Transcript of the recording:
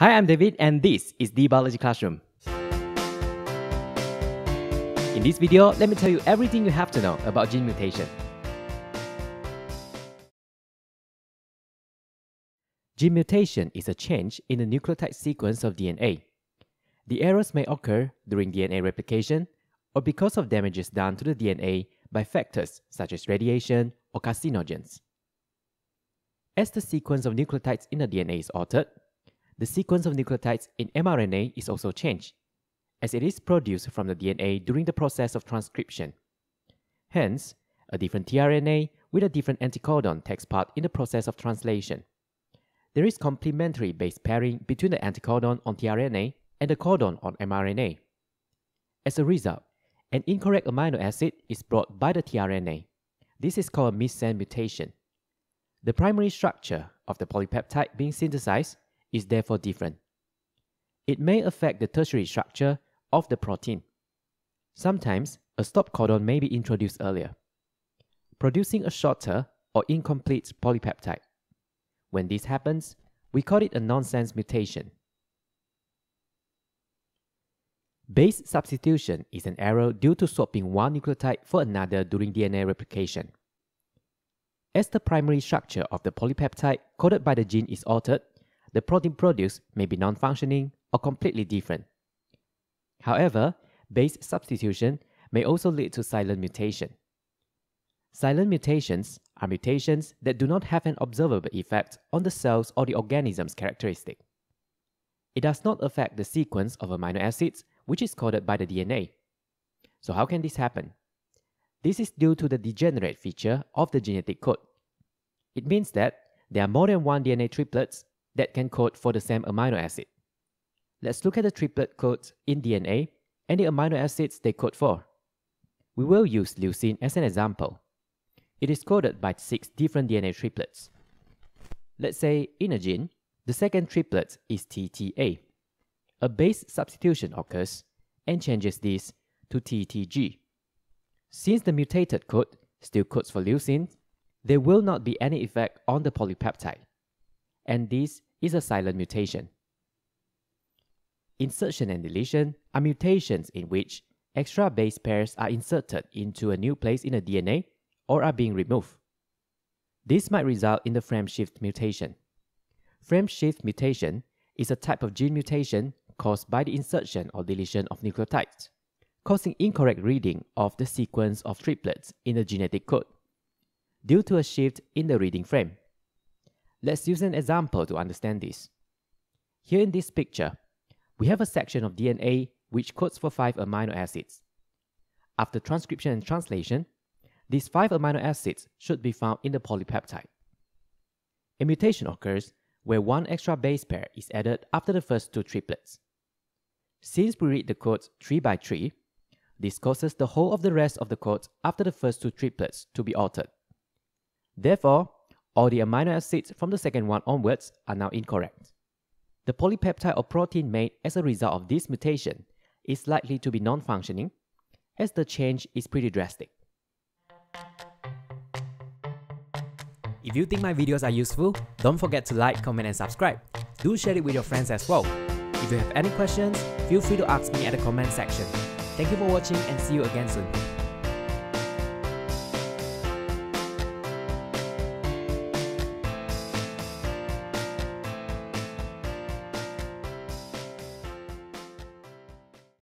Hi, I'm David, and this is the Biology Classroom. In this video, let me tell you everything you have to know about gene mutation. Gene mutation is a change in the nucleotide sequence of DNA. The errors may occur during DNA replication or because of damages done to the DNA by factors such as radiation or carcinogens. As the sequence of nucleotides in the DNA is altered, the sequence of nucleotides in mRNA is also changed, as it is produced from the DNA during the process of transcription. Hence, a different tRNA with a different anticodon takes part in the process of translation. There is complementary base pairing between the anticodon on tRNA and the codon on mRNA. As a result, an incorrect amino acid is brought by the tRNA. This is called a missense mutation. The primary structure of the polypeptide being synthesized is therefore different. It may affect the tertiary structure of the protein. Sometimes, a stop codon may be introduced earlier, producing a shorter or incomplete polypeptide. When this happens, we call it a nonsense mutation. Base substitution is an error due to swapping one nucleotide for another during DNA replication. As the primary structure of the polypeptide coded by the gene is altered, the protein produced may be non-functioning or completely different. However, base substitution may also lead to silent mutation. Silent mutations are mutations that do not have an observable effect on the cell's or the organism's characteristic. It does not affect the sequence of amino acids, which is coded by the DNA. So how can this happen? This is due to the degenerate feature of the genetic code. It means that there are more than one DNA triplets that can code for the same amino acid. Let's look at the triplet codes in DNA and the amino acids they code for. We will use leucine as an example. It is coded by 6 different DNA triplets. Let's say in a gene, the second triplet is TTA. A base substitution occurs and changes this to TTG. Since the mutated code still codes for leucine, there will not be any effect on the polypeptide, and this is a silent mutation. Insertion and deletion are mutations in which extra base pairs are inserted into a new place in the DNA or are being removed. This might result in the frameshift mutation. Frameshift mutation is a type of gene mutation caused by the insertion or deletion of nucleotides, causing incorrect reading of the sequence of triplets in the genetic code due to a shift in the reading frame. Let's use an example to understand this. Here in this picture, we have a section of DNA which codes for 5 amino acids. After transcription and translation, these 5 amino acids should be found in the polypeptide. A mutation occurs where one extra base pair is added after the first 2 triplets. Since we read the codes 3 by 3, this causes the whole of the rest of the codes after the first 2 triplets to be altered. Therefore, all the amino acids from the second one onwards are now incorrect. The polypeptide or protein made as a result of this mutation is likely to be non-functioning, as the change is pretty drastic. If you think my videos are useful, don't forget to like, comment and subscribe. Do share it with your friends as well. If you have any questions, feel free to ask me at the comment section. Thank you for watching and see you again soon.